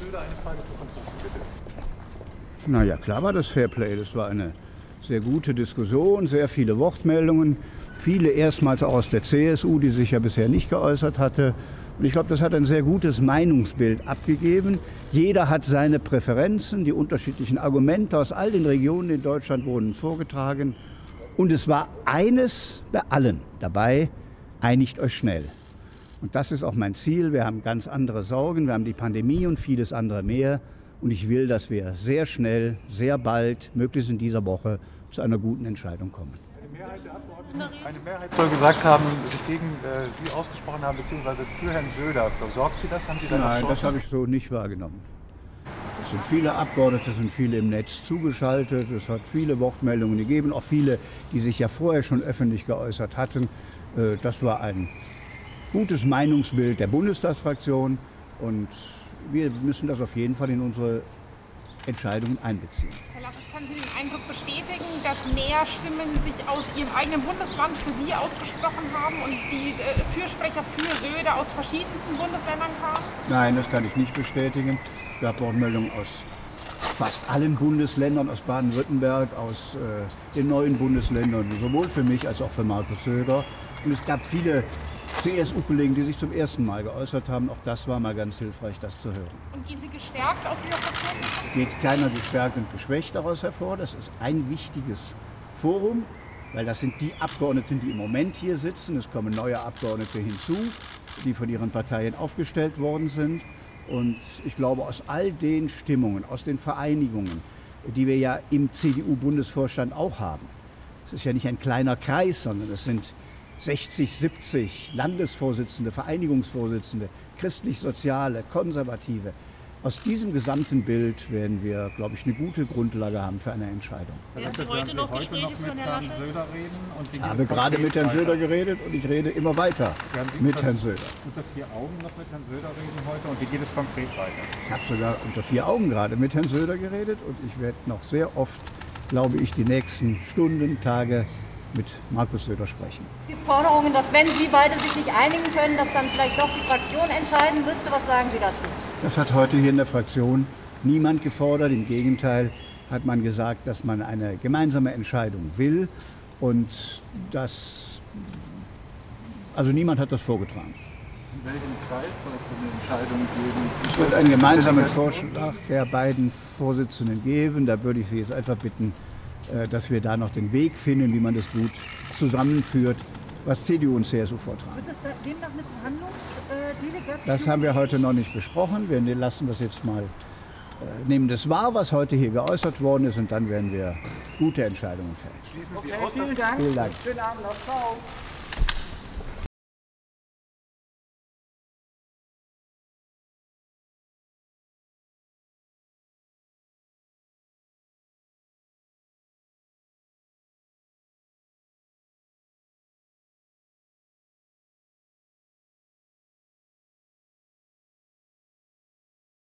Söder eine Frage für Konstruktion, bitte. Na ja, klar war das Fairplay. Das war eine sehr gute Diskussion, sehr viele Wortmeldungen. Viele erstmals auch aus der CSU, die sich ja bisher nicht geäußert hatte. Und ich glaube, das hat ein sehr gutes Meinungsbild abgegeben. Jeder hat seine Präferenzen, die unterschiedlichen Argumente aus all den Regionen in Deutschland wurden vorgetragen. Und es war eines bei allen dabei: Einigt euch schnell. Und das ist auch mein Ziel. Wir haben ganz andere Sorgen. Wir haben die Pandemie und vieles andere mehr. Und ich will, dass wir sehr schnell, sehr bald, möglichst in dieser Woche, zu einer guten Entscheidung kommen. Eine Mehrheit soll gesagt haben, sich gegen Sie ausgesprochen haben, beziehungsweise für Herrn Söder. Sorgt Sie das? Haben Sie da noch Chancen? Nein, das habe ich so nicht wahrgenommen. Es sind viele Abgeordnete, es sind viele im Netz zugeschaltet. Es hat viele Wortmeldungen gegeben, auch viele, die sich ja vorher schon öffentlich geäußert hatten. Das war ein gutes Meinungsbild der Bundestagsfraktion. Und wir müssen das auf jeden Fall in unsere Entscheidungen einbeziehen. Herr Lapp, ich kann Sie den Eindruck bestätigen, dass mehr Stimmen sich aus Ihrem eigenen Bundesland für Sie ausgesprochen haben und die Fürsprecher für Söder aus verschiedensten Bundesländern kamen? Nein, das kann ich nicht bestätigen. Es gab Wortmeldungen aus fast allen Bundesländern, aus Baden-Württemberg, aus den neuen Bundesländern, sowohl für mich als auch für Markus Söder. Und es gab viele CSU-Kollegen, die sich zum ersten Mal geäußert haben. Auch das war mal ganz hilfreich, das zu hören. Und gehen Sie gestärkt aus Ihrer Fraktion? Es geht keiner gestärkt und geschwächt daraus hervor. Das ist ein wichtiges Forum, weil das sind die Abgeordneten, die im Moment hier sitzen. Es kommen neue Abgeordnete hinzu, die von ihren Parteien aufgestellt worden sind. Und ich glaube, aus all den Stimmungen, aus den Vereinigungen, die wir ja im CDU-Bundesvorstand auch haben, es ist ja nicht ein kleiner Kreis, sondern es sind 60, 70 Landesvorsitzende, Vereinigungsvorsitzende, christlich-soziale, konservative. Aus diesem gesamten Bild werden wir, glaube ich, eine gute Grundlage haben für eine Entscheidung. Werden Sie heute noch mit Herrn Söder reden? Ich habe gerade mit Herrn Söder geredet und ich rede immer weiter mit Herrn Söder. Unter vier Augen noch mit Herrn Söder reden heute und wie geht es konkret weiter? Ich habe sogar unter vier Augen gerade mit Herrn Söder geredet und ich werde noch sehr oft, glaube ich, die nächsten Stunden, Tage mit Markus Söder sprechen. Es gibt Forderungen, dass wenn Sie beide sich nicht einigen können, dass dann vielleicht doch die Fraktion entscheiden müsste. Was sagen Sie dazu? Das hat heute hier in der Fraktion niemand gefordert. Im Gegenteil hat man gesagt, dass man eine gemeinsame Entscheidung will. Und das, also niemand hat das vorgetragen. In welchem Kreis soll es denn eine Entscheidung geben? Es wird einen gemeinsamen Vorschlag der beiden Vorsitzenden geben. Da würde ich Sie jetzt einfach bitten, dass wir da noch den Weg finden, wie man das gut zusammenführt, was CDU und CSU vortragen. Wird das demnach eine Verhandlungsdelegation? Das haben wir heute noch nicht besprochen. Wir lassen das jetzt mal, nehmen das wahr, was heute hier geäußert worden ist, und dann werden wir gute Entscheidungen fällen. Schließen Sie aus. Vielen Dank. Schönen Abend noch. Ciao.